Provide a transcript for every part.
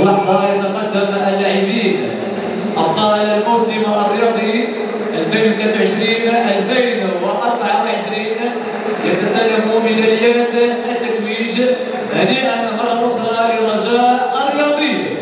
اللحظة يتقدم اللاعبين أبطال الموسم الرياضي 2023-2024 يتسلم ميداليات التتويج. هنيئا مرة أخرى للرجاء الرياضي.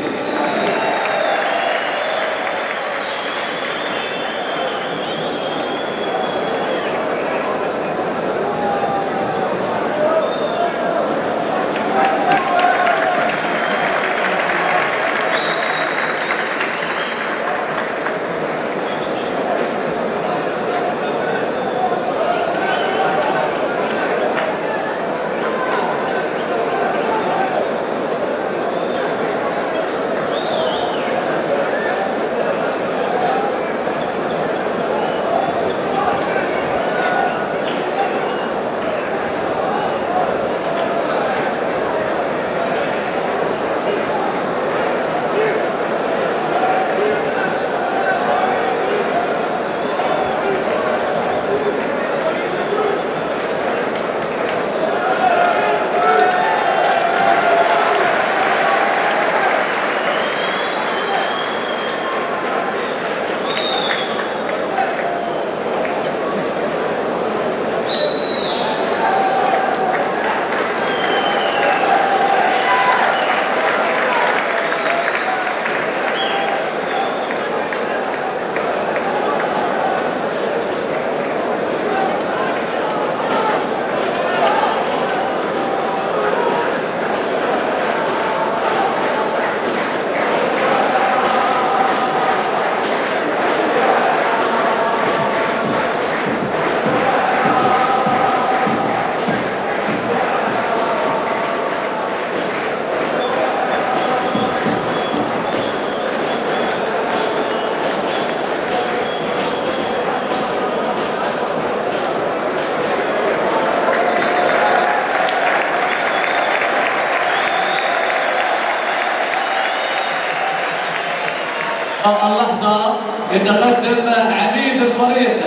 اللحظة يتقدم عميد الفريق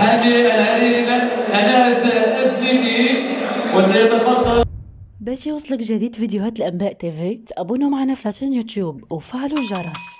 حامي العرين أناس أسديتي وسيتفضل. باش يوصلك جديد فيديوهات الأنباء تيفي تابونوا معنا في لاشين يوتيوب وفعلوا الجرس.